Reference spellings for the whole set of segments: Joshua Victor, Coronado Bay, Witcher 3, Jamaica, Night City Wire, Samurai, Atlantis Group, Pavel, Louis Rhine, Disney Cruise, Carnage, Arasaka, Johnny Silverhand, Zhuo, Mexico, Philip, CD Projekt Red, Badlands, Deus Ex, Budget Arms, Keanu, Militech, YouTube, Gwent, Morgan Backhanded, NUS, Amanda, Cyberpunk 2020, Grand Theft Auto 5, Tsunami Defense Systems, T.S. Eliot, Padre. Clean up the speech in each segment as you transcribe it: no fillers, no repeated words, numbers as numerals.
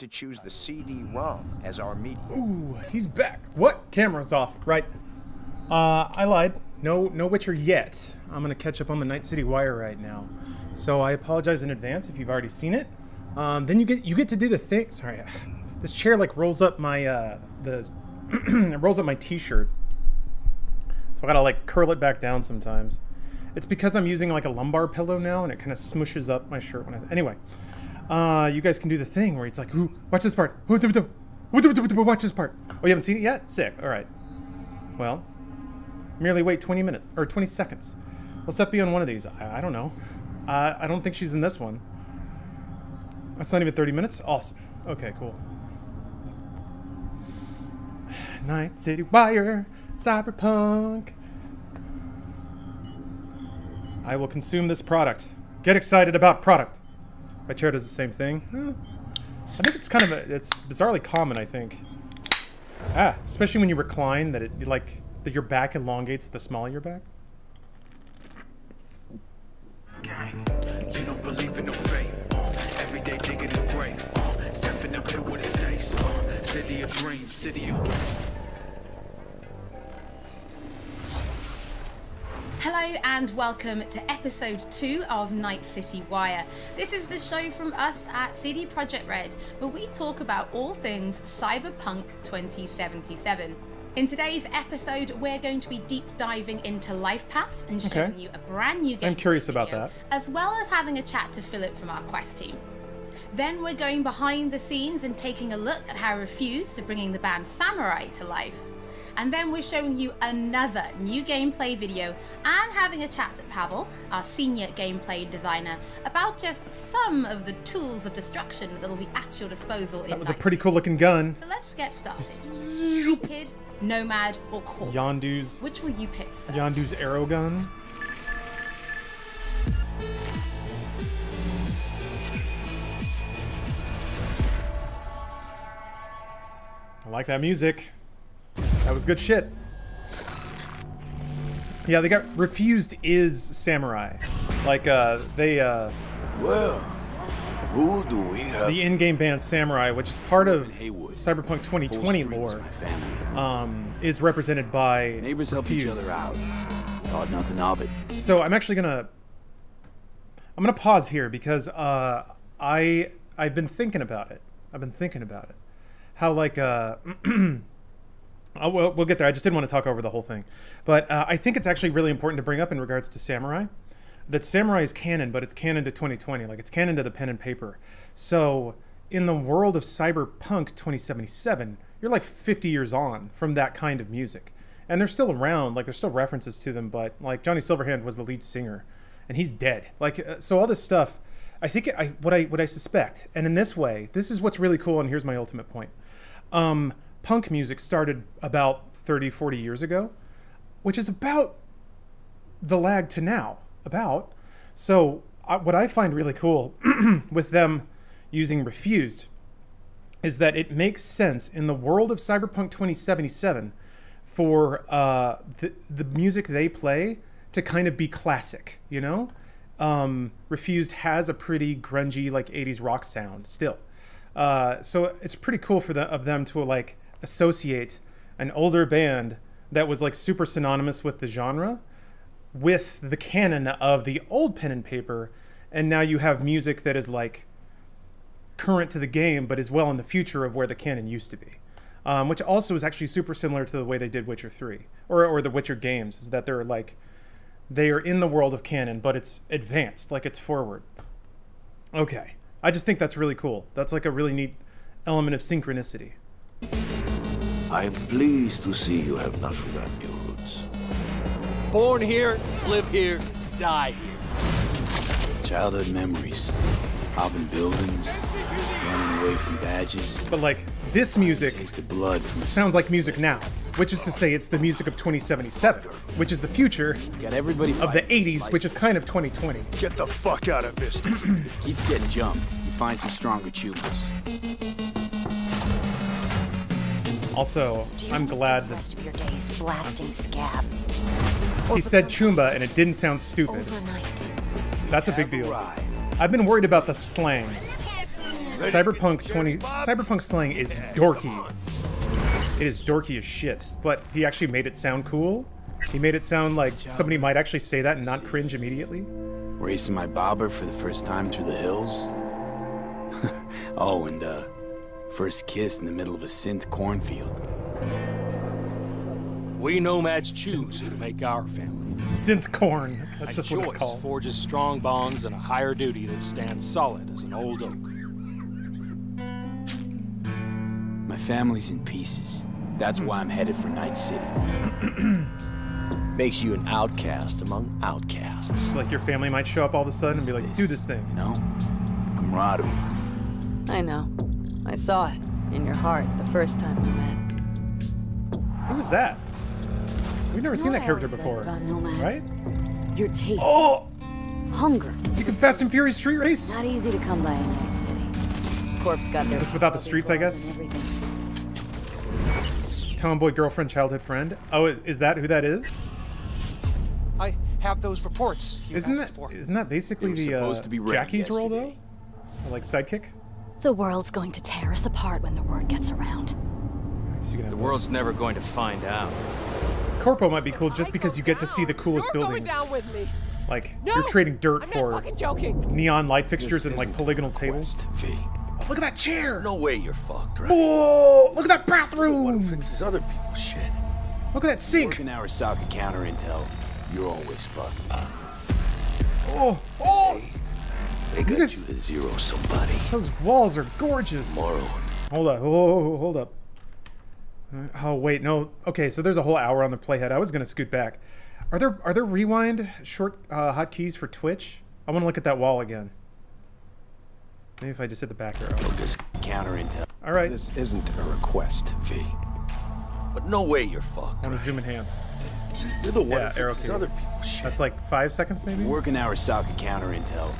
to choose the CD-ROM as our media. Ooh, he's back. What? Camera's off. Right. I lied. No Witcher yet. I'm gonna catch up on the Night City Wire right now. So I apologize in advance if you've already seen it. Then you get to do the thing. Sorry, this chair like rolls up my it rolls up my t-shirt. So I gotta like curl it back down sometimes. It's because I'm using like a lumbar pillow now, and it kind of smushes up my shirt when I. Anyway, you guys can do the thing where it's like, ooh, watch this part. Watch this part. Oh, you haven't seen it yet? Sick. All right. Well, merely wait 20 minutes or 20 seconds. Let's be on one of these. I don't know. I don't think she's in this one. That's not even 30 minutes. Awesome. Okay, cool. Night City Wire, Cyberpunk. I will consume this product. Get excited about product. My chair does the same thing. I think it's kind of it's bizarrely common, I think. Ah, especially when you recline, that it like that your back elongates the small of your back. You don't believe in no fate. Every day digging the grave. Stepping up here with the stakes. City of dreams, city of. Hello and welcome to episode 2 of Night City Wire. This is the show from us at CD Projekt Red, where we talk about all things Cyberpunk 2077. In today's episode, we're going to be deep diving into Life Pass and showing you a brand new game. I'm curious about that. As well as having a chat to Philip from our quest team. Then we're going behind the scenes and taking a look at how Refused are bringing the band Samurai to life. And then we're showing you another new gameplay video and having a chat to Pavel, our senior gameplay designer, about just some of the tools of destruction that'll be at your disposal in That was a pretty cool looking gun. So let's get started. Kid, Nomad, or Corp? Yondu's. Which will you pick first? Yondu's arrow gun. I like that music. That was good shit. Yeah, they got Refused is Samurai. Like, they, Well, who do we have? The in-game band Samurai, which is part of Cyberpunk 2020 lore, is represented by Neighbors help each other out. Thought nothing of it. So I'm actually gonna... I'm gonna pause here because, I've been thinking about it. How, like, we'll get there. I just didn't want to talk over the whole thing. But I think it's actually really important to bring up in regards to Samurai, that Samurai is canon, but it's canon to 2020. Like, it's canon to the pen and paper. So in the world of Cyberpunk 2077, you're like 50 years on from that kind of music. And they're still around. Like, there's still references to them. But, like, Johnny Silverhand was the lead singer, and he's dead. Like, so all this stuff, I think what I suspect. And in this way, this is what's really cool, and here's my ultimate point. Punk music started about 30-40 years ago, which is about the lag to now, about. So what I find really cool with them using Refused is that it makes sense in the world of Cyberpunk 2077 for the music they play to kind of be classic, you know? Refused has a pretty grungy, like, 80s rock sound still. So it's pretty cool for them to, like, associate an older band that was like super synonymous with the genre with the canon of the old pen and paper, and now you have music that is like current to the game but is well in the future of where the canon used to be, which also is actually super similar to the way they did Witcher 3 or the Witcher games, is that they're like they are in the world of canon but it's advanced, like it's forward. Okay, I just think that's really cool. That's like a really neat element of synchronicity. I'm pleased to see you have not forgotten your roots. Born here, live here, die here. Childhood memories, hopping buildings, running away from badges. But like, this music blood sounds like music now, which is to say it's the music of 2077, which is the future of the 80s, which is kind of 2020. Get the fuck out of this. Keep getting jumped. You find some stronger tuners. Also, I'm glad that of your days blasting scabs. He said Chumba and it didn't sound stupid. Overnight. That's a big deal. I've been worried about the slang. Cyberpunk's slang is dorky. It is dorky as shit, but he actually made it sound cool. He made it sound like somebody might actually say that and not cringe immediately. Racing my bobber for the first time through the hills. Oh, and first kiss in the middle of a synth cornfield. We nomads choose to make our family. Synth corn. That's just what it's called. Forges strong bonds and a higher duty that stands solid as an old oak. My family's in pieces. That's why I'm headed for Night City. Makes you an outcast among outcasts. It's like your family might show up all of a sudden and be like, do this thing. You know? Camaraderie. I know. I saw it in your heart the first time we met. Who was that? We've never seen that character before. About nomads. Right? Your taste. Oh! Hunger. You can Fast and Furious street race? Not easy to come by in Night City. Corp's got their... Just without the streets, I guess? Tomboy, girlfriend, childhood friend. Oh, is that who that is? I have those reports. Isn't that basically the Jackie's role, though? Or, like, sidekick? The world's going to tear us apart when the word gets around. So the world's never going to find out. Corpo might be cool just because you get to see the coolest buildings. Like, you're trading dirt for neon light fixtures and, like, polygonal tables. Oh, look at that chair! No way you're fucked, right? Oh, look at that bathroom! What fixes other people's shit? Look at that sink! Working Arasaka counter intel, you're always fucked. Oh! Oh! They got you to zero somebody. Those walls are gorgeous. Tomorrow. Hold up. Oh, hold up. Oh, wait, no. Okay, so there's a whole hour on the playhead. I was gonna scoot back. Are there rewind short hotkeys for Twitch? I want to look at that wall again. Maybe if I just hit the back arrow. This counter intel. All right. This isn't a request, V. But no way you're fucked. I want to zoom enhance. You're the one that fixes other people's shit. That's like 5 seconds, maybe. Working Arasaka counter intel.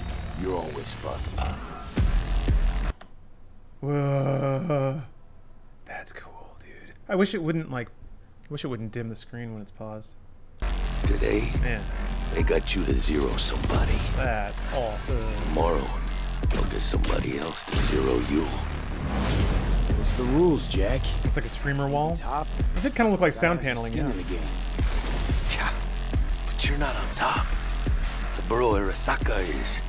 You're always fucked. Whoa. That's cool, dude. I wish it wouldn't dim the screen when it's paused. Today, man, they got you to zero somebody. That's awesome. Tomorrow. They'll get somebody else to zero you. What's the rules, Jack? It's like a streamer wall. Top. It did kind of look like sound paneling, yeah. Yeah, but you're not on top. It's a borough Arasaka is.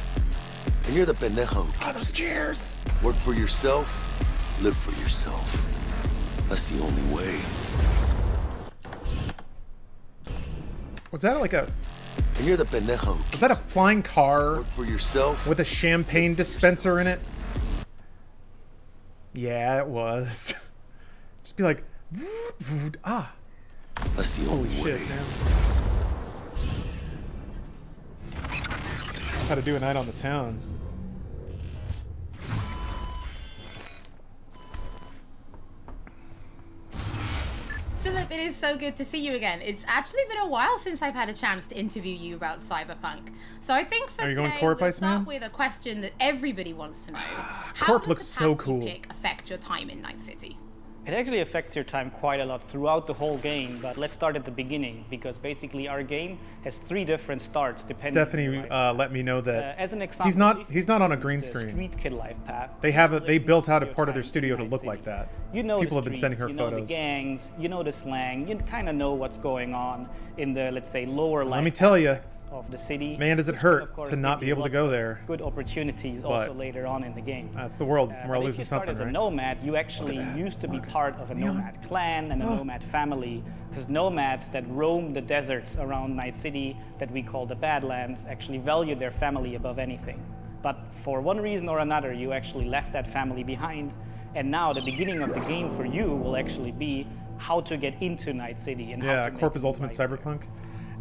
And you're the pendejo. Ah, those chairs! Work for yourself, live for yourself. That's the only way. Was that like a... And you're the pendejo. Is that a flying car for yourself with a champagne dispenser in it? Yeah, it was. Just be like, ah. That's the only way. That's how to do a night on the town. Philip, it is so good to see you again. It's actually been a while since I've had a chance to interview you about Cyberpunk. So I think for today, we'll start with a question that everybody wants to know. How does the path you pick affect your time in Night City? It actually affects your time quite a lot throughout the whole game, but let's start at the beginning, because basically our game has 3 different starts depending on let me know that as an example, he's not on a green screen. Street kid life path. They built out a part of their studio to look like that. You know, people have been sending her photos. You know the gangs, you know the slang, you kind of know what's going on in the, let's say, lower level. Let me tell you, of the city. Man, does it hurt to not be able to go there. Good opportunities also later on in the game. That's the world. We're all losing something, right? As a nomad, you actually used to be part of a nomad clan and a nomad family. Because nomads that roam the deserts around Night City, that we call the Badlands, actually value their family above anything. But for one reason or another, you actually left that family behind. And now the beginning of the game for you will actually be how to get into Night City. And yeah, Corp is ultimate cyberpunk.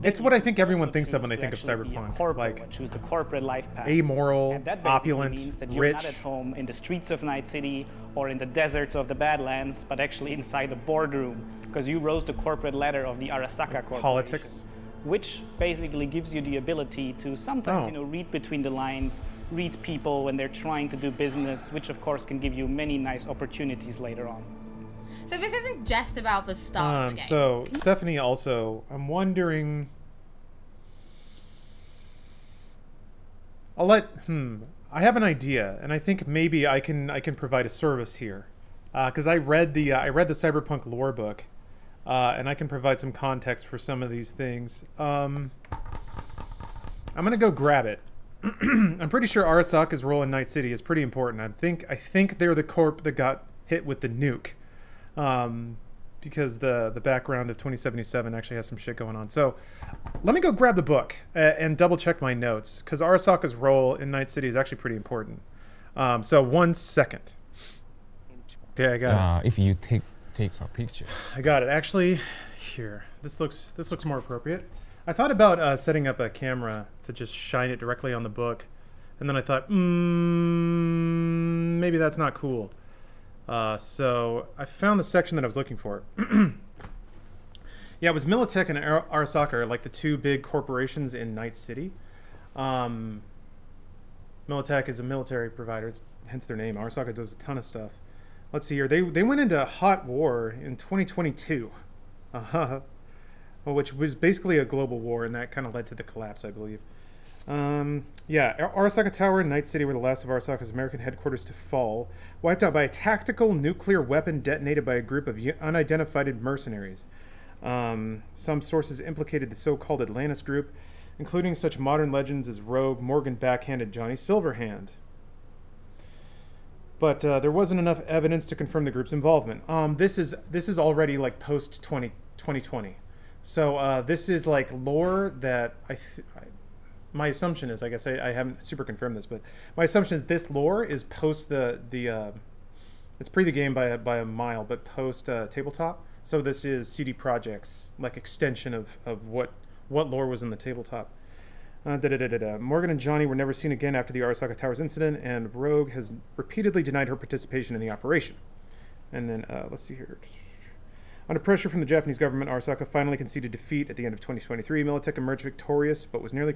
It's what I think everyone thinks of when they think of cyberpunk, like choose the corporate life path. Amoral, opulent, means that you're rich. Not at home in the streets of Night City or in the deserts of the Badlands, but actually inside a boardroom, because you rose the corporate ladder of the Arasaka Corporation. Politics, which basically gives you the ability to sometimes, you know, read between the lines, read people when they're trying to do business, which of course can give you many nice opportunities later on. So this isn't just about the start of the game. So Stephanie also, I'm wondering. I have an idea, and I think maybe I can provide a service here, because I read the Cyberpunk lore book, and I can provide some context for some of these things. I'm gonna go grab it. I'm pretty sure Arasaka's role in Night City is pretty important. I think they're the corp that got hit with the nuke, because the background of 2077 actually has some shit going on. So let me go grab the book and double check my notes, because Arasaka's role in Night City is actually pretty important. So 1 second. Okay, I got it. If you take our pictures. I got it. Actually, here. This looks more appropriate. I thought about setting up a camera to just shine it directly on the book, and then I thought, maybe that's not cool. So I found the section that I was looking for. Yeah, it was Militech and Arasaka, like the two big corporations in Night City. Militech is a military provider, it's hence their name. Arasaka does a ton of stuff. Let's see here. They went into hot war in 2022, which was basically a global war, and that kind of led to the collapse, I believe. Yeah, Arasaka Tower and Night City were the last of Arasaka's American headquarters to fall, wiped out by a tactical nuclear weapon detonated by a group of unidentified mercenaries. Some sources implicated the so-called Atlantis Group, including such modern legends as Rogue, Morgan Backhanded, Johnny Silverhand. But there wasn't enough evidence to confirm the group's involvement. This is already like post 2020, so this is like lore that my assumption is, I guess I haven't super confirmed this, but my assumption is this lore is post the it's pre the game by a mile, but post tabletop. So this is CD Projekt's like extension of what lore was in the tabletop. Morgan and Johnny were never seen again after the Arasaka Towers incident, and Rogue has repeatedly denied her participation in the operation. And then let's see here. Under pressure from the Japanese government, Arasaka finally conceded defeat at the end of 2023. Militech emerged victorious, but was nearly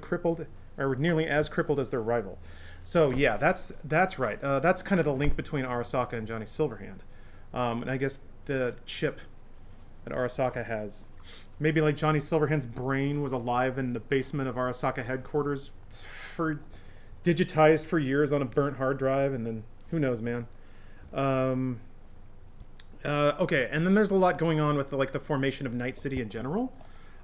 as crippled as their rival. So yeah, that's right. That's kind of the link between Arasaka and Johnny Silverhand, and I guess the chip that Arasaka has. Maybe like Johnny Silverhand's brain was alive in the basement of Arasaka headquarters, digitized for years on a burnt hard drive, and then who knows, man. Okay, and then there's a lot going on with the formation of Night City in general,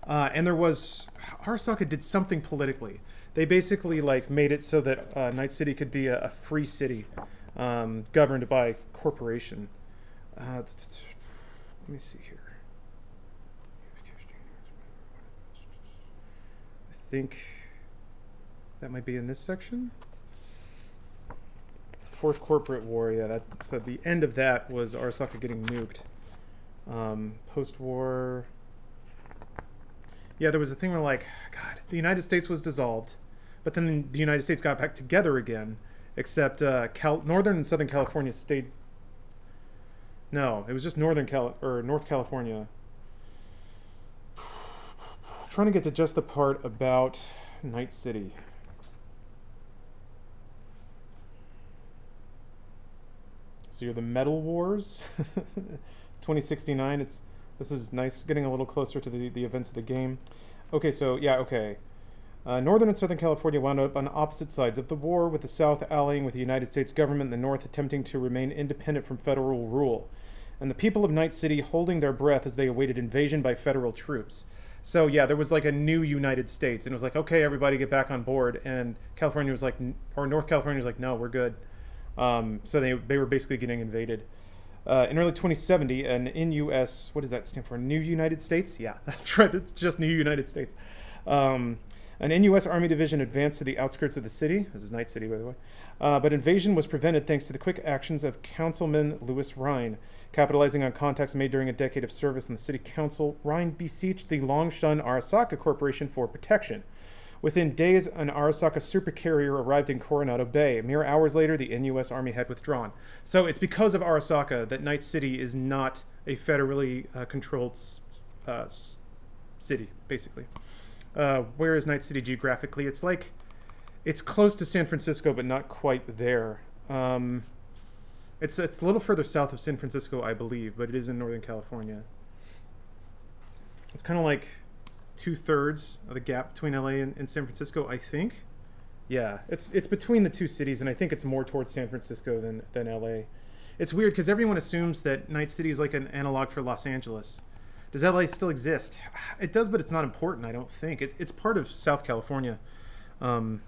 and there was Arasaka did something politically. They basically like made it so that Night City could be a free city, governed by corporation. Let me see here. I think that might be in this section. Fourth Corporate War, yeah. So the end of that was Arasaka getting nuked. Post-war... Yeah, there was a thing where, like, God, the United States was dissolved, but then the United States got back together again, except Northern and Southern California stayed... No, it was just North California. I'm trying to get to just the part about Night City. So you're the Metal Wars, 2069. This is nice, getting a little closer to the events of the game. Okay, so yeah, okay. Northern and Southern California wound up on opposite sides of the war, with the South allying with the United States government, and the North attempting to remain independent from federal rule, and the people of Night City holding their breath as they awaited invasion by federal troops. So yeah, there was like a new United States, and it was like, okay, everybody get back on board, and California was like, or North California was like, no, we're good. So they were basically getting invaded. In early 2070, an NUS, what does that stand for? New United States? Yeah, that's right. It's just New United States. An NUS Army division advanced to the outskirts of the city. This is Night City, by the way. But invasion was prevented thanks to the quick actions of Councilman Louis Rhine. Capitalizing on contacts made during a decade of service in the city council, Rhine beseeched the long-shunned Arasaka Corporation for protection. Within days, an Arasaka supercarrier arrived in Coronado Bay. Mere hours later, the NUS Army had withdrawn. So it's because of Arasaka that Night City is not a federally controlled city, basically. Where is Night City geographically? It's like, it's close to San Francisco, but not quite there. It's a little further south of San Francisco, I believe, but it is in Northern California. It's kind of like... 2/3 of the gap between LA and San Francisco, I think. Yeah, it's between the two cities, and I think it's more towards San Francisco than LA. It's weird because everyone assumes that Night City is like an analog for Los Angeles. Does LA still exist? It does, but it's not important, I don't think. It's part of South California. I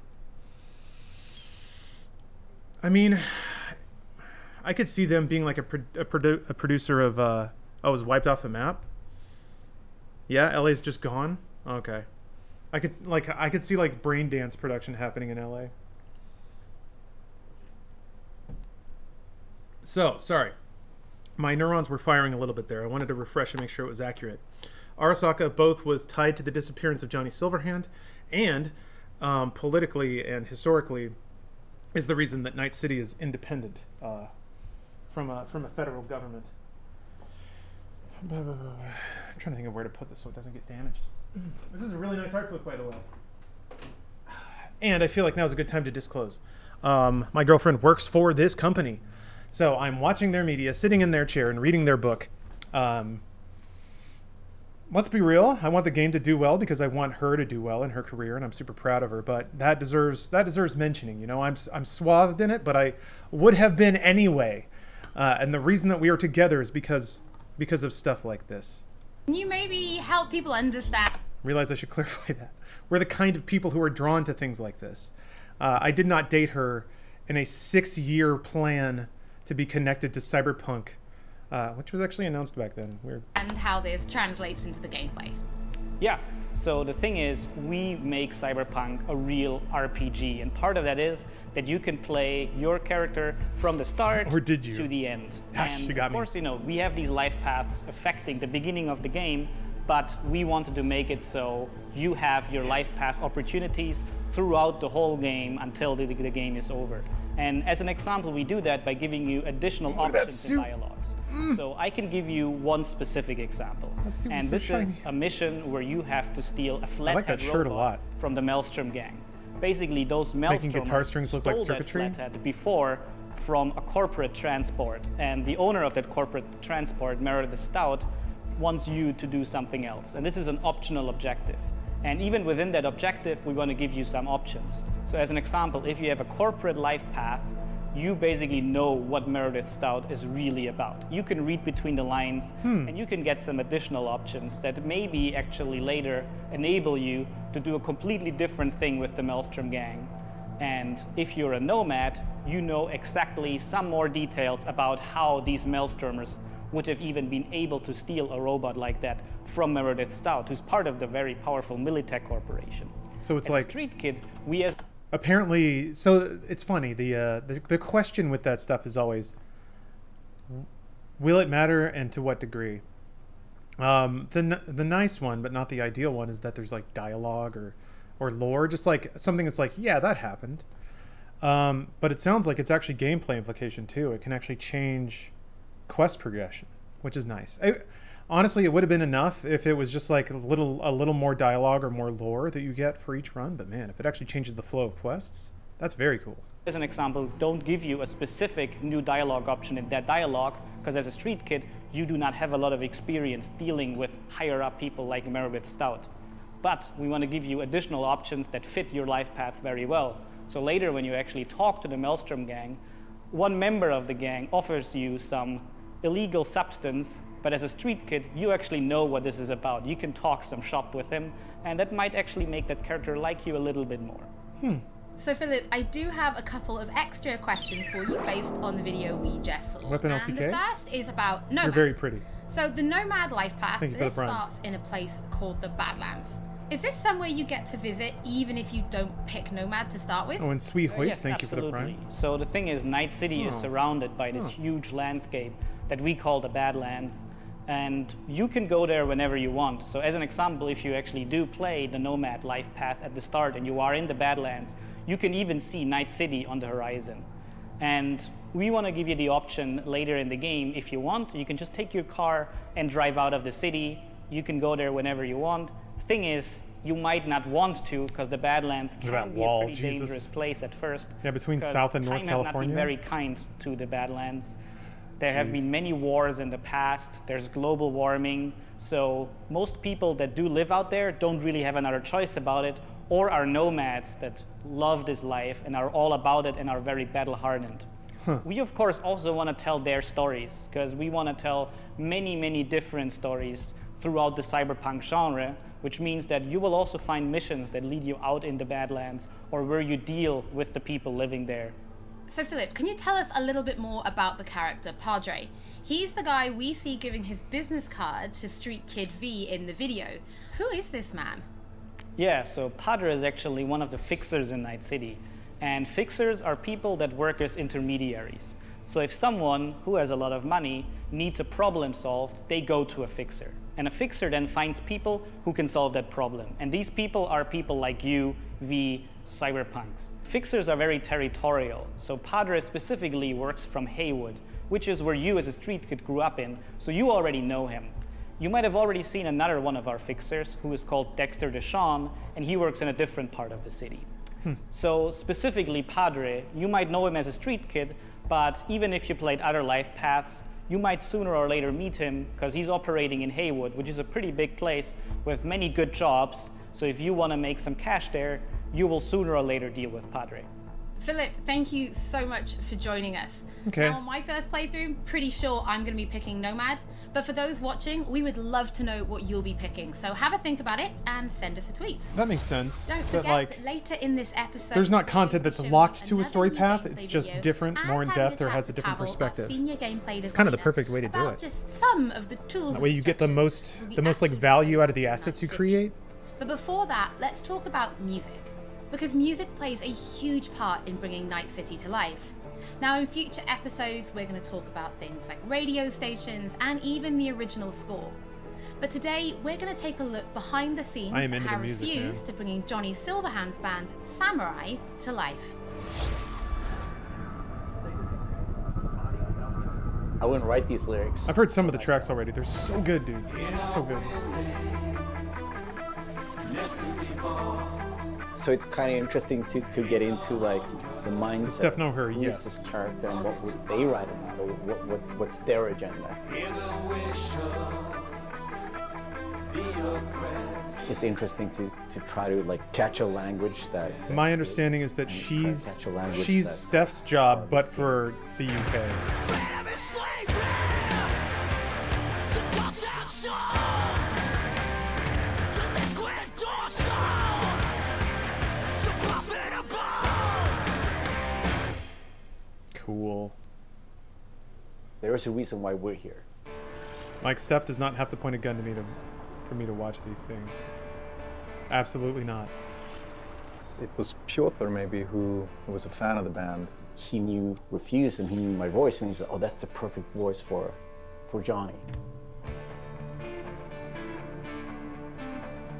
mean, I could see them being like a producer of, oh, it was wiped off the map? Yeah, LA's just gone? Okay. I could see like Brain Dance production happening in LA. So, sorry. My neurons were firing a little bit there. I wanted to refresh and make sure it was accurate. Arasaka both was tied to the disappearance of Johnny Silverhand and politically and historically is the reason that Night City is independent from a federal government. I'm trying to think of where to put this so it doesn't get damaged. This is a really nice art book, by the way. And I feel like now's a good time to disclose. My girlfriend works for this company. So I'm watching their media, sitting in their chair and reading their book. Let's be real. I want the game to do well because I want her to do well in her career, and I'm super proud of her. But that deserves mentioning. You know, I'm swathed in it, but I would have been anyway. And the reason that we are together is because of stuff like this. Can you maybe help people understand? Realize I should clarify that. We're the kind of people who are drawn to things like this. I did not date her in a 6-year plan to be connected to Cyberpunk, which was actually announced back then. Weird. And how this translates into the gameplay. Yeah, so the thing is, we make Cyberpunk a real RPG, and part of that is that you can play your character from the start or did you? To the end. Gosh, and you got me. Of course, you know, we have these life paths affecting the beginning of the game, but we wanted to make it so you have your life path opportunities throughout the whole game until the game is over. And as an example, we do that by giving you additional options and dialogues. So I can give you one specific example. And this is a mission where you have to steal a flathead robot from the Maelstrom gang. Basically, those Maelstrom guitar strings look like circuitry. That flathead before from a corporate transport. And the owner of that corporate transport, Meredith Stout, wants you to do something else. And this is an optional objective. And even within that objective, we want to give you some options. So as an example, if you have a corporate life path, you basically know what Meredith Stout is really about. You can read between the lines, and you can get some additional options that maybe actually later enable you to do a completely different thing with the Maelstrom gang. And if you're a nomad, you know exactly some more details about how these Maelstromers would have even been able to steal a robot like that from Meredith Stout, who's part of the very powerful Militech corporation. So it's like Street Kid. We as apparently, so it's funny. The question with that stuff is always, will it matter and to what degree? The nice one, but not the ideal one, is that there's like dialogue or lore, just like something that's like, yeah, that happened. But it sounds like it's actually gameplay implication too. It can actually change quest progression, which is nice. Honestly, it would have been enough if it was just like a little more dialogue or more lore that you get for each run, but man, if it actually changes the flow of quests, that's very cool. As an example, don't give you a specific new dialogue option in that dialogue, because as a street kid, you do not have a lot of experience dealing with higher up people like Meredith Stout. But we want to give you additional options that fit your life path very well. So later when you actually talk to the Maelstrom gang, one member of the gang offers you some illegal substance, but as a street kid, you actually know what this is about. You can talk some shop with him, and that might actually make that character like you a little bit more. So Philip, I do have a couple of extra questions for you based on the video we just saw. Weapon LTK? And the first is about nomads. You're very pretty. So the nomad life path, this starts in a place called the Badlands. Is this somewhere you get to visit even if you don't pick Nomad to start with? Oh, and Sweet Hoyt, yes, thank absolutely. You for the prime. So the thing is, Night City is surrounded by this huge landscape that we call the Badlands, and you can go there whenever you want. So as an example, if you actually do play the Nomad life path at the start and you are in the Badlands, you can even see Night City on the horizon. And we want to give you the option later in the game, if you want, you can just take your car and drive out of the city. You can go there whenever you want. Thing is, you might not want to, because the Badlands can be a pretty dangerous place at first. Yeah, between South and North California. Time has not been very kind to the Badlands. There have been many wars in the past. There's global warming. So most people that do live out there don't really have another choice about it, or are nomads that love this life and are all about it and are very battle-hardened. Huh. We, of course, also want to tell their stories, because we want to tell many, many different stories throughout the cyberpunk genre, which means that you will also find missions that lead you out in the Badlands or where you deal with the people living there. So Philip, can you tell us a little bit more about the character Padre? He's the guy we see giving his business card to Street Kid V in the video. Who is this man? Yeah, so Padre is actually one of the fixers in Night City. And fixers are people that work as intermediaries. So if someone who has a lot of money needs a problem solved, they go to a fixer. And a fixer then finds people who can solve that problem. And these people are people like you, V, cyberpunks. Fixers are very territorial. So Padre specifically works from Heywood, which is where you as a street kid grew up in, so you already know him. You might have already seen another one of our fixers, who is called Dexter Deshawn, and he works in a different part of the city. So specifically Padre, you might know him as a street kid, but even if you played other life paths, you might sooner or later meet him, because he's operating in Heywood, which is a pretty big place with many good jobs. So if you want to make some cash there, you will sooner or later deal with Padre. Philip, thank you so much for joining us. Okay. Now, on my first playthrough, pretty sure I'm going to be picking Nomad, but for those watching, we would love to know what you'll be picking. So have a think about it and send us a tweet. That makes sense. Don't forget, like, later in this episode, there's not content that's locked to a story path. It's just different, more in depth, or has a different perspective. It's kind of the perfect way to do it. Just some of the tools. That way you get the most like value out of the assets you create. But before that, let's talk about music, because music plays a huge part in bringing Night City to life. Now, in future episodes, we're going to talk about things like radio stations and even the original score. But today, we're going to take a look behind the scenes at how Refused to bringing Johnny Silverhand's band Samurai to life. I wouldn't write these lyrics. I've heard some of the tracks already. They're so good, dude. They're so good. So it's kind of interesting to get into like the mindset of this character and what would they write about, or what's their agenda. It's interesting to try to like catch a language that. My understanding is that she's Steph's job, but for the UK. Cool. There is a reason why we're here. Like, Steph does not have to point a gun to me for me to watch these things. Absolutely not. It was Piotr maybe who was a fan of the band. He knew Refused and he knew my voice, and he said, "Oh, that's a perfect voice for Johnny."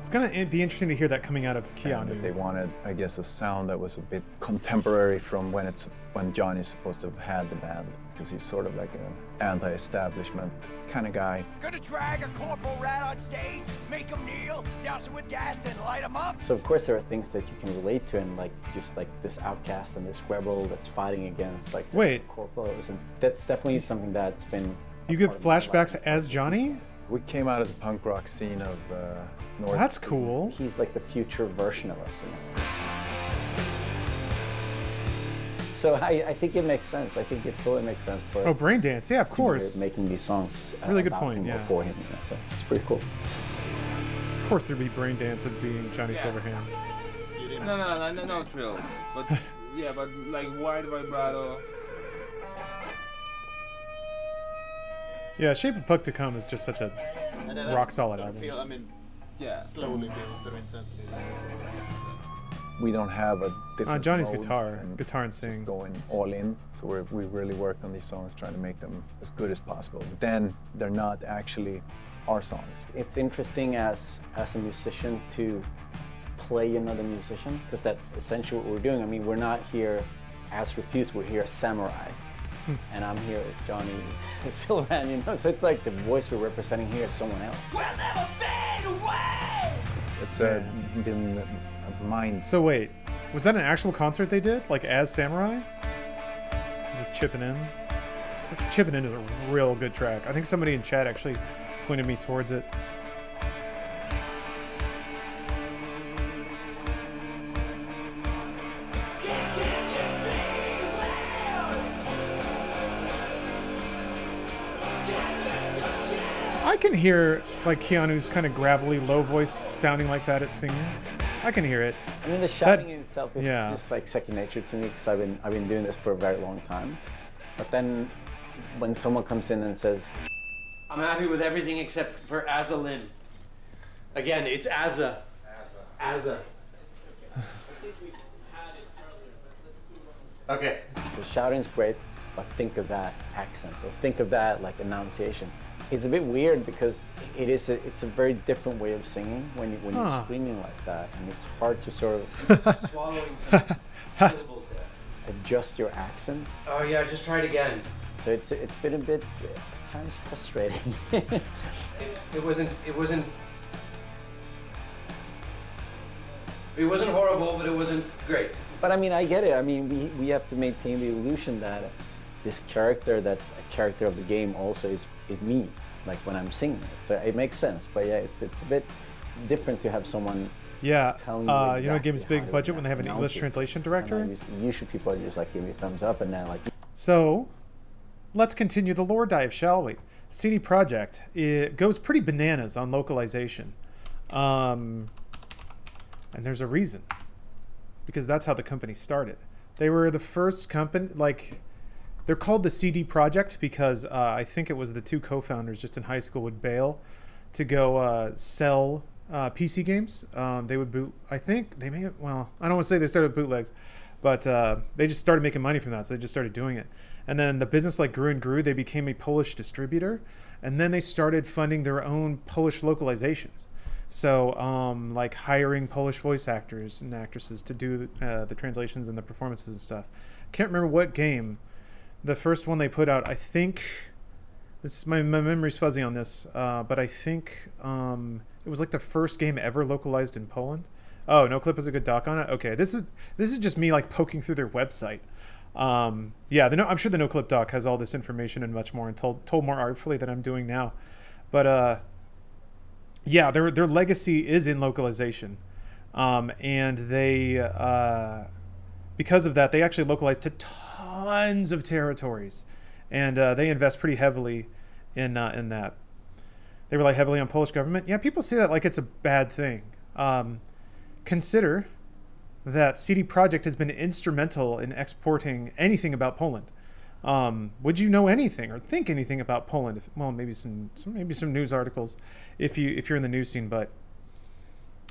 It's gonna be interesting to hear that coming out of Keanu. They wanted, I guess, a sound that was a bit contemporary from when Johnny's supposed to have had the band, because he's sort of like an anti-establishment kind of guy. Gonna drag a corporal rat on stage, make him kneel, douse him with gas, and light him up. So of course there are things that you can relate to, and like just like this outcast and this rebel that's fighting against like corporals, and that's definitely something that's been. You give flashbacks as Johnny. We came out of the punk rock scene of North. That's cool. He's like the future version of us. You know? So I think it makes sense. I think it totally makes sense for us. Oh, brain dance. Yeah, of course. Making these songs really good point. Him before him, you know, so it's pretty cool. Of course, there'd be brain dance of being Johnny Silverhand. No trills. But yeah, but like wide vibrato. Yeah, Shape of Puck to Come is just such a rock-solid album. Feel, I mean, yeah, slowly builds some intensity. We don't have a different Johnny's guitar and sing. Just going all in, so we really worked on these songs, trying to make them as good as possible. But then they're not actually our songs. It's interesting as a musician to play another musician, because that's essentially what we're doing. I mean, we're not here as Refused, we're here as Samurai. And I'm here with Johnny Silverhand, you know, so it's like the voice we're representing here is someone else. We'll never fade away! It's been a mind. So wait, was that an actual concert they did? Like as Samurai? Is this chipping in? This chipping in is a real good track. I think somebody in chat actually pointed me towards it. I can hear like Keanu's kind of gravelly, low voice sounding like that at singing. I can hear it. I mean, the shouting in itself is just like second nature to me because I've been doing this for a very long time. But then when someone comes in and says, "I'm happy with everything except for Azalin." Again, it's Azza. Azza. Okay. The shouting's great, but think of that accent, or think of that like enunciation. It's a bit weird because it's a very different way of singing when you're screaming like that, and it's hard to sort of swallowing some syllables there. Adjust your accent. Oh yeah, just try it again. So it's been a bit at times frustrating. It wasn't horrible, but it wasn't great. But I mean, I get it. I mean, we have to maintain the illusion that this character that's a character of the game also is me, like when I'm singing it. So it makes sense. But yeah, it's a bit different to have someone tell me exactly you know, game's big budget when they have an English translation director. Usually people are just like, give me a thumbs up and then like... So, let's continue the lore dive, shall we? CD Projekt, it goes pretty bananas on localization. And there's a reason. Because that's how the company started. They were the first company, like... They're called the CD Projekt because I think it was the two co-founders just in high school would bail to go sell PC games. They would boot, I think they may have, well, I don't want to say they started with bootlegs, but they just started making money from that. So they just started doing it. And then the business like grew and grew. They became a Polish distributor, and then they started funding their own Polish localizations. So like hiring Polish voice actors and actresses to do the translations and the performances and stuff. Can't remember what game. The first one they put out, I think, this my memory's fuzzy on this, but I think it was like the first game ever localized in Poland. Oh, no clip is a good doc on it. Okay, this is just me like poking through their website. Yeah, I'm sure the no clip doc has all this information and much more, and told more artfully than I'm doing now. But yeah, their legacy is in localization, and they because of that they actually localized to tons of territories, and they invest pretty heavily in that. They rely heavily on Polish government. Yeah, people say that like it's a bad thing. Consider that CD Projekt has been instrumental in exporting anything about Poland. Would you know anything or think anything about Poland? If, well, maybe some news articles, if you're in the news scene. But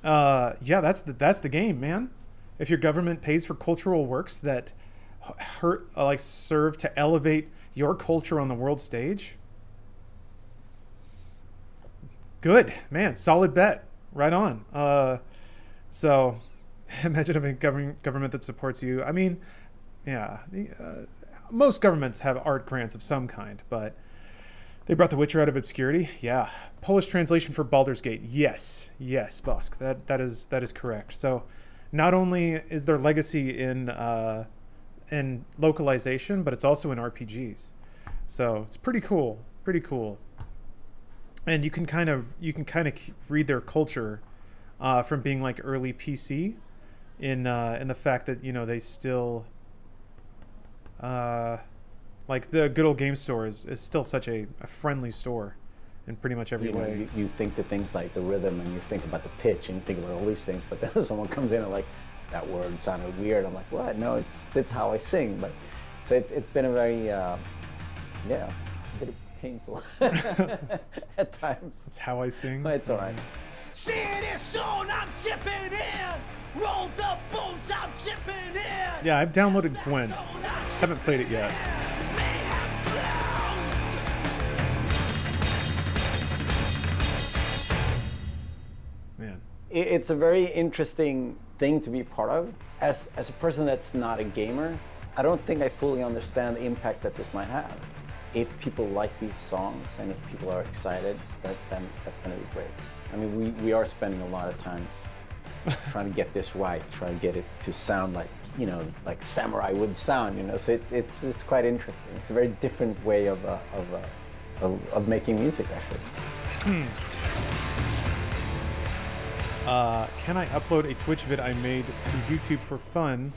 yeah, that's the game, man. If your government pays for cultural works that like serve to elevate your culture on the world stage. Good, man, solid bet, right on. So imagine having a government that supports you. I mean, yeah, most governments have art grants of some kind, but they brought The Witcher out of obscurity. Yeah, Polish translation for Baldur's Gate. Yes, Bosk. That is correct. So not only is there legacy in localization, but it's also in RPGs, so it's pretty cool. And you can kind of read their culture from being like early PC in the fact that, you know, they still like the good old game store is still such a friendly store in pretty much every way. You think the things like the rhythm, and you think about the pitch, and you think about all these things, but then someone comes in and like, that word sounded weird. I'm like, what? No, it's how I sing. But so it's been a very, yeah, a bit painful at times. It's how I sing. But it's all right. See this soon, I'm chipping in. Roll the boots, I'm chipping in. Yeah, I've downloaded Gwent. Haven't played it yet. Man, it's a very interesting thing to be part of. As a person that's not a gamer, I don't think I fully understand the impact that this might have. If people like these songs and if people are excited, then that's going to be great. I mean, we are spending a lot of times trying to get this right, trying to get it to sound like, you know, like Samurai would sound, you know. So it's quite interesting. It's a very different way of making music, actually. Can I upload a Twitch vid I made to YouTube for fun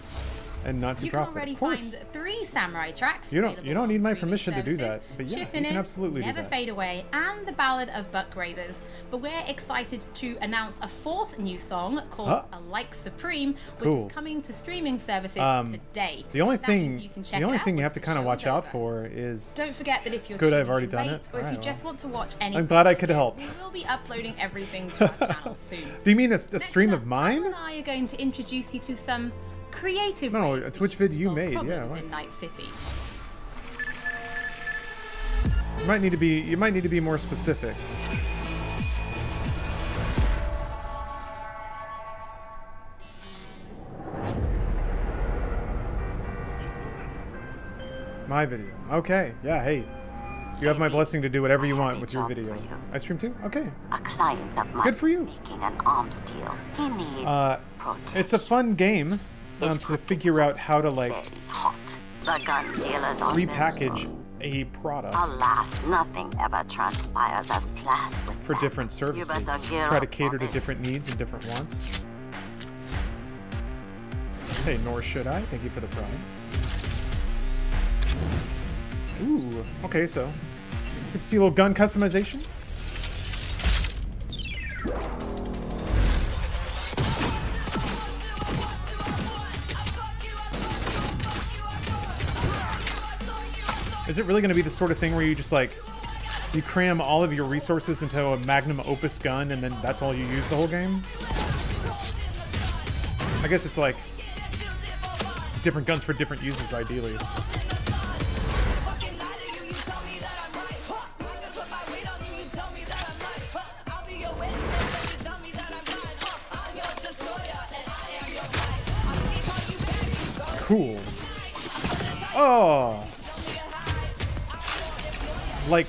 and not too profitable. You can already find 3 samurai tracks. You don't need my permission to do that, but yeah, you can absolutely do that. Never Fade Away and The Ballad of Buck Gravers. But we're excited to announce a 4th new song called A Like Supreme, which is coming to streaming services today. The only thing you have to kind of watch out for is don't forget that if you're just want to watch anything, I'm glad I could help. We will be uploading everything to our channel soon. Do you mean a stream of mine? Pavel and I are going to introduce you to some creative a Twitch vid you made, yeah. Right. In Night City. You might need to be more specific. My video. Okay. Yeah, hey. You have my blessing to do whatever you want with your video. I stream too? Okay. A client of mine Good for you. Making an arms deal. He needs protection. It's a fun game to figure out how to, like, repackage a product. Alas, nothing ever transpires as planned for different services. Try to cater to different needs and different wants. Hey, nor should I. Thank you for the prime. Ooh, okay, so let's see a little gun customization. Is it really going to be the sort of thing where you just, like, you cram all of your resources into a magnum opus gun and then that's all you use the whole game? I guess it's like different guns for different uses, ideally. Cool. Oh. Like,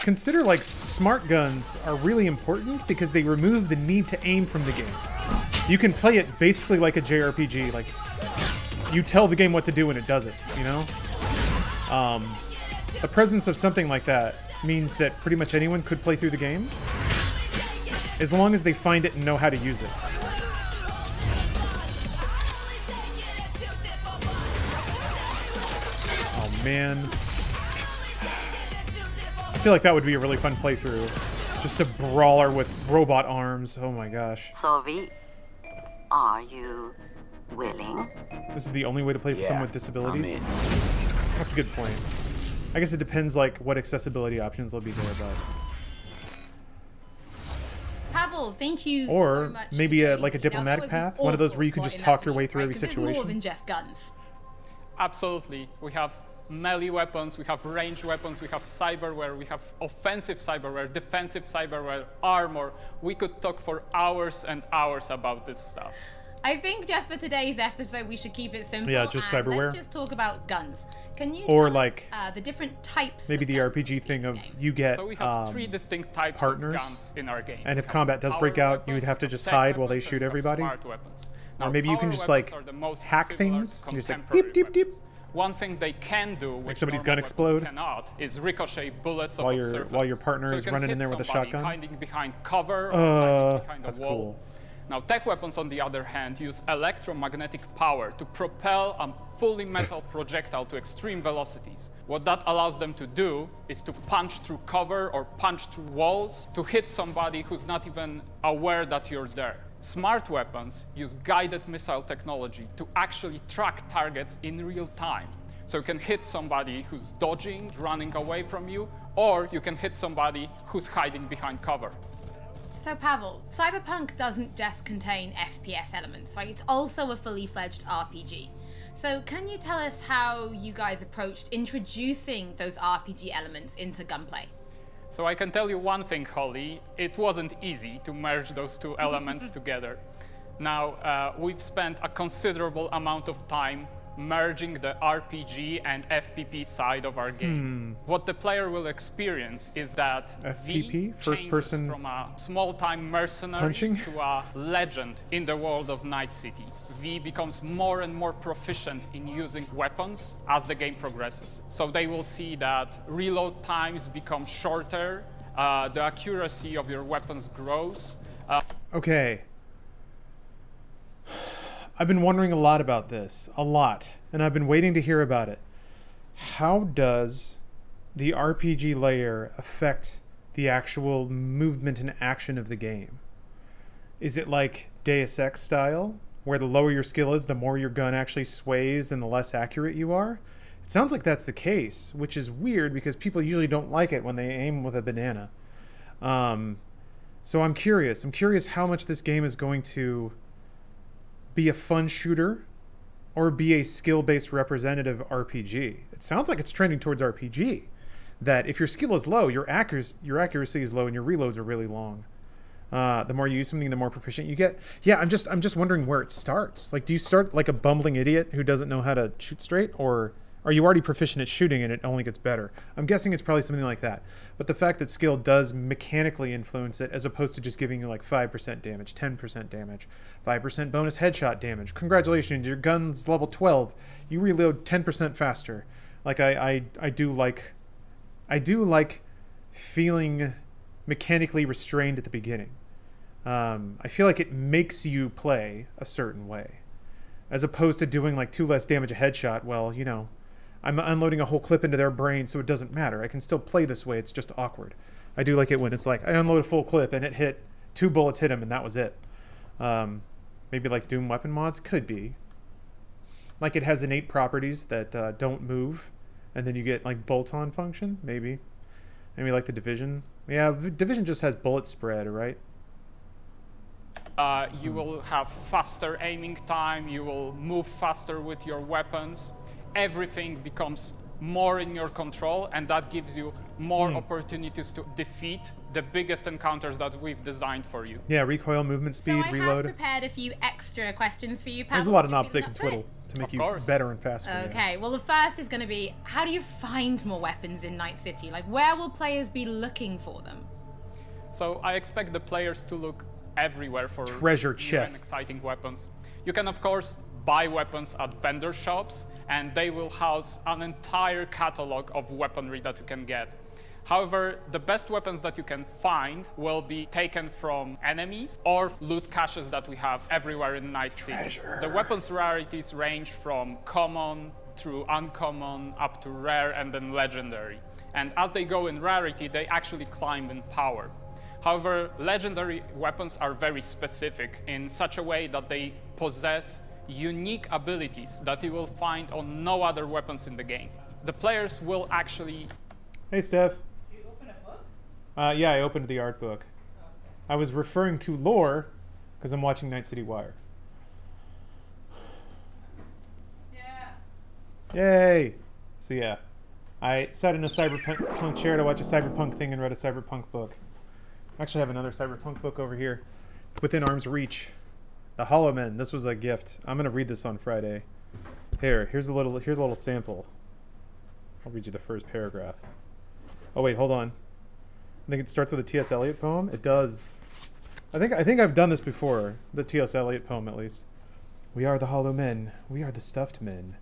consider, like, smart guns are really important because they remove the need to aim from the game. You can play it basically like a JRPG. Like, you tell the game what to do and it does it, you know? The presence of something like that means that pretty much anyone could play through the game as long as they find it and know how to use it. Man, I feel like that would be a really fun playthrough. Just a brawler with robot arms. Oh my gosh. Sovi, are you willing? This is the only way to play for someone with disabilities? That's a good point. I guess it depends, like, what accessibility options they'll be there about. Pavel, thank you so much. Or maybe a, like, a diplomatic path? One of those where you can just talk your way through every situation? More than just guns. Absolutely. We have melee weapons, we have ranged weapons, we have cyberware, we have offensive cyberware, defensive cyberware, armor. We could talk for hours and hours about this stuff. I think just for today's episode, we should keep it simple. Yeah, just cyberware. Let's just talk about guns. Can you tell us, the different types? Maybe the RPG thing of you get. So we have 3 distinct types of guns in our game. And if combat does break out, you would have to just hide while they shoot everybody. Or maybe you can just, like, hack things. You just, like, deep, deep, deep. One thing they can do, which somebody's gun explode, cannot, is ricochet bullets off the surface. While your partner is running in there with a shotgun, hiding behind cover, or behind a wall. Cool. Now, tech weapons, on the other hand, use electromagnetic power to propel a fully metal projectile to extreme velocities. What that allows them to do is to punch through cover or punch through walls to hit somebody who's not even aware that you're there. Smart weapons use guided missile technology to actually track targets in real time. So you can hit somebody who's dodging, running away from you, or you can hit somebody who's hiding behind cover. So Pavel, Cyberpunk doesn't just contain FPS elements, right? It's also a fully fledged RPG. So can you tell us how you guys approached introducing those RPG elements into gunplay? So I can tell you one thing, Holly, it wasn't easy to merge those 2 elements together. Now, we've spent a considerable amount of time merging the RPG and FPP side of our game. What the player will experience is that FPP, first person, from a small-time mercenary to a legend in the world of Night City. V becomes more and more proficient in using weapons as the game progresses. So they will see that reload times become shorter, the accuracy of your weapons grows. Okay. I've been wondering a lot about this, and I've been waiting to hear about it. How does the RPG layer affect the actual movement and action of the game? Is it like Deus Ex style, where the lower your skill is, the more your gun actually sways and the less accurate you are? It sounds like that's the case, which is weird because people usually don't like it when they aim with a banana. So I'm curious. I'm curious how much this game is going to be a fun shooter or be a skill-based representative RPG. It sounds like it's trending towards RPG. That if your skill is low, your accuracy is low and your reloads are really long. The more you use something, the more proficient you get. Yeah, I'm just wondering where it starts. Like, do you start like a bumbling idiot who doesn't know how to shoot straight, or are you already proficient at shooting and it only gets better? I'm guessing it's probably something like that. But the fact that skill does mechanically influence it, as opposed to just giving you like 5% damage, 10% damage, 5% bonus headshot damage. Congratulations, your gun's level 12. You reload 10% faster. Like I do like feeling mechanically restrained at the beginning. I feel like it makes you play a certain way, as opposed to doing like 2 less damage a headshot. Well, you know, I'm unloading a whole clip into their brain, so it doesn't matter. I can still play this way. It's just awkward. I do like it when it's like, I unload a full clip and it hit, 2 bullets hit him and that was it. Maybe like Doom weapon mods? Could be. Like it has innate properties that don't move, and then you get like bolt-on function? Maybe. Maybe like the Division. Yeah, Division just has bullet spread, right? You will have faster aiming time, you will move faster with your weapons. Everything becomes more in your control, and that gives you more opportunities to defeat the biggest encounters that we've designed for you. Yeah, recoil, movement speed, reload. So I have prepared a few extra questions for you, Pavel. There's a lot of knobs they can twiddle to make you better and faster. Okay, yeah. Well the first is going to be, how do you find more weapons in Night City? Like, where will players be looking for them? So I expect the players to look everywhere for treasure chests and exciting weapons. You can of course buy weapons at vendor shops, and they will house an entire catalog of weaponry that you can get. However, the best weapons that you can find will be taken from enemies or loot caches that we have everywhere in Night City. The weapons rarities range from common through uncommon up to rare and then legendary. And as they go in rarity, they actually climb in power. However, legendary weapons are very specific in such a way that they possess unique abilities that you will find on no other weapons in the game. The players will actually... Hey, Steph. Did you open a book? Yeah, I opened the art book. Okay. I was referring to lore because I'm watching Night City Wire. Yeah. Yay. So yeah, I sat in a cyberpunk chair to watch a cyberpunk thing and read a cyberpunk book. I actually have another cyberpunk book over here within arm's reach. The Hollow Men. This was a gift. I'm gonna read this on Friday. Here, here's a little sample. I'll read you the first paragraph. Oh wait, hold on. I think it starts with a T.S. Eliot poem. It does. I think I've done this before. The T.S. Eliot poem, at least. We are the hollow men. We are the stuffed men.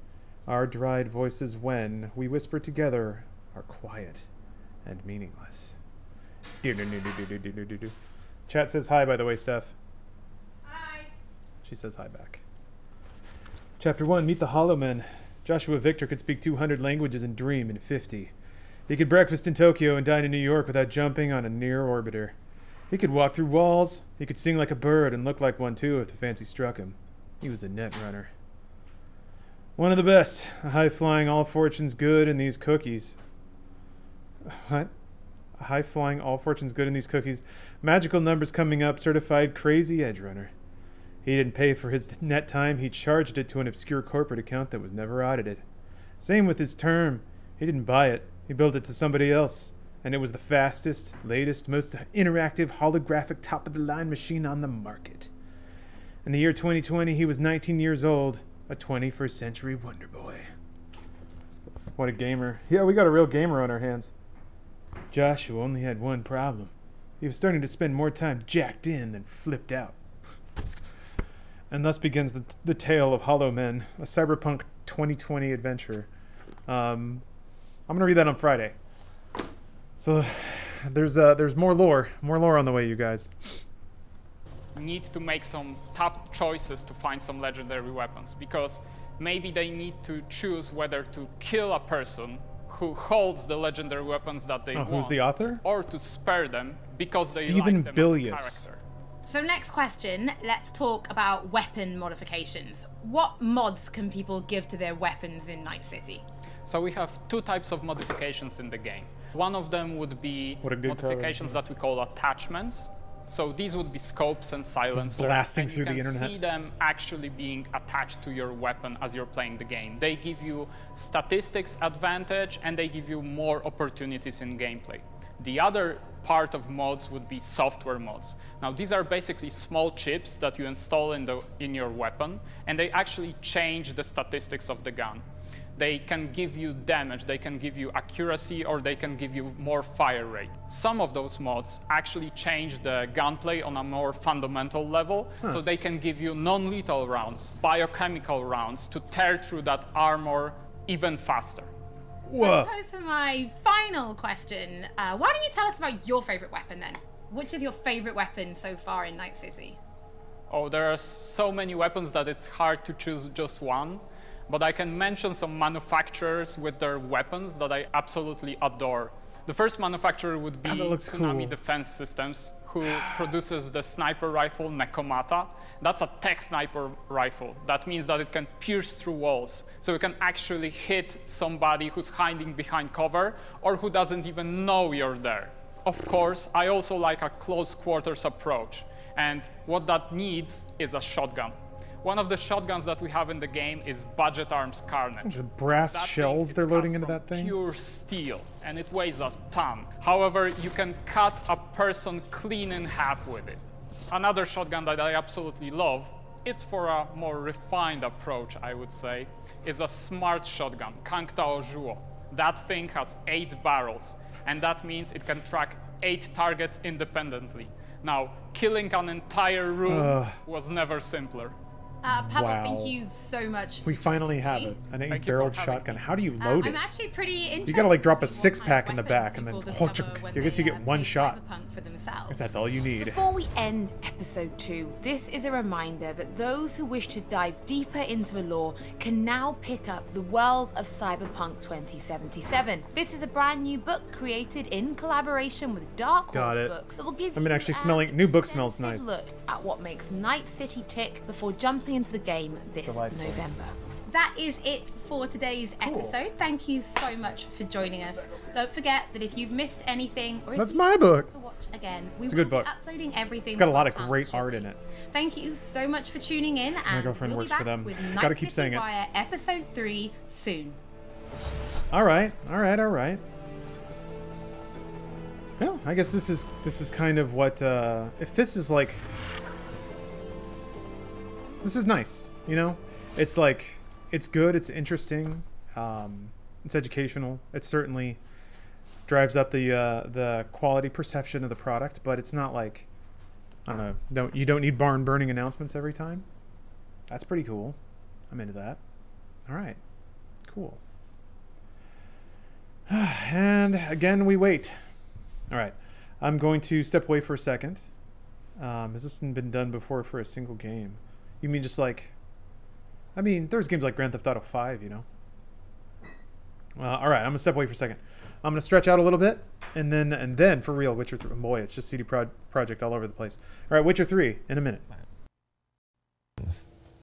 Our dried voices, when we whisper together, are quiet and meaningless. Do-do-do-do-do-do-do-do-do. Chat says hi, by the way, Steph. She says hi back. Chapter 1, Meet the Hollow Men. Joshua Victor could speak 200 languages and dream in 50. He could breakfast in Tokyo and dine in New York without jumping on a near-orbiter. He could walk through walls. He could sing like a bird and look like one too if the fancy struck him. He was a net runner. One of the best. A high-flying, all-fortunes good in these cookies. What? A high-flying, all-fortunes good in these cookies. Magical numbers coming up, certified crazy edge runner. He didn't pay for his net time, he charged it to an obscure corporate account that was never audited. Same with his term. He didn't buy it, he billed it to somebody else. And it was the fastest, latest, most interactive, holographic, top-of-the-line machine on the market. In the year 2020, he was 19 years old, a 21st century wonder boy. What a gamer. Yeah, we got a real gamer on our hands. Joshua only had one problem. He was starting to spend more time jacked in than flipped out. And thus begins the tale of Hollow Men, a Cyberpunk 2020 adventure. I'm gonna read that on Friday. So there's more lore on the way, you guys. need to make some tough choices to find some legendary weapons, because maybe they need to choose whether to kill a person who holds the legendary weapons that they want. Who's the author? Or to spare them because they like them as a character. So next question, let's talk about weapon modifications. What mods can people give to their weapons in Night City? So we have two types of modifications in the game. One of them would be modifications that we call attachments. So these would be scopes and silencers. Blasting through the internet. You can see them actually being attached to your weapon as you're playing the game. They give you statistics advantage and they give you more opportunities in gameplay. The other part of mods would be software mods. Now these are basically small chips that you install in your weapon, and they actually change the statistics of the gun. They can give you damage, they can give you accuracy, or they can give you more fire rate. Some of those mods actually change the gunplay on a more fundamental level, so they can give you non-lethal rounds, biochemical rounds, to tear through that armor even faster. So suppose for my final question, why don't you tell us about your favorite weapon then? Which is your favorite weapon so far in Night City? Oh, there are so many weapons that it's hard to choose just one. But I can mention some manufacturers with their weapons that I absolutely adore. The first manufacturer would be Tsunami Defense Systems, who produces the sniper rifle Nekomata. That's a tech sniper rifle. That means that it can pierce through walls. So you can actually hit somebody who's hiding behind cover or who doesn't even know you're there. Of course, I also like a close quarters approach. And what that needs is a shotgun. One of the shotguns that we have in the game is Budget Arms Carnage. The brass shells they're loading into that thing? Pure steel, and it weighs a ton. However, you can cut a person clean in half with it. Another shotgun that I absolutely love, it's for a more refined approach, I would say, is a smart shotgun, Kangtao Zhuo. That thing has 8 barrels, and that means it can track 8 targets independently. Now, killing an entire room was never simpler. Pavel, thank you so much. We finally have it. An 8-barreled shotgun. How do you load it? I'm actually pretty interested. You gotta like drop a 6-pack in the back and then I guess you get one shot. Because that's all you need. Before we end episode 2, this is a reminder that those who wish to dive deeper into the lore can now pick up The World of Cyberpunk 2077. This is a brand new book created in collaboration with Dark Horse Books that will give new book smells nice. Look at what makes Night City tick before jumping into the game this November. That is it for today's episode. Thank you so much for joining us. Don't forget that if you've missed anything or if you want to watch again, we will be uploading everything. It's got a lot of great art in it. Thank you so much for tuning in, and my girlfriend we'll be works back for them. With Night City Wire episode 3 soon. All right. Well, I guess this is kind of what if this is like. This is nice, you know? It's like, it's good, it's interesting, it's educational. It certainly drives up the quality perception of the product, but it's not like, I don't know, you don't need barn-burning announcements every time. That's pretty cool. I'm into that. All right, cool. And again, we wait. All right, I'm going to step away for a second. Has this been done before for a single game? You mean just like, I mean, there's games like Grand Theft Auto 5, you know. All right, I'm gonna step away for a second. I'm gonna stretch out a little bit, and then for real, Witcher 3. Boy, it's just CD Projekt all over the place. All right, Witcher 3 in a minute.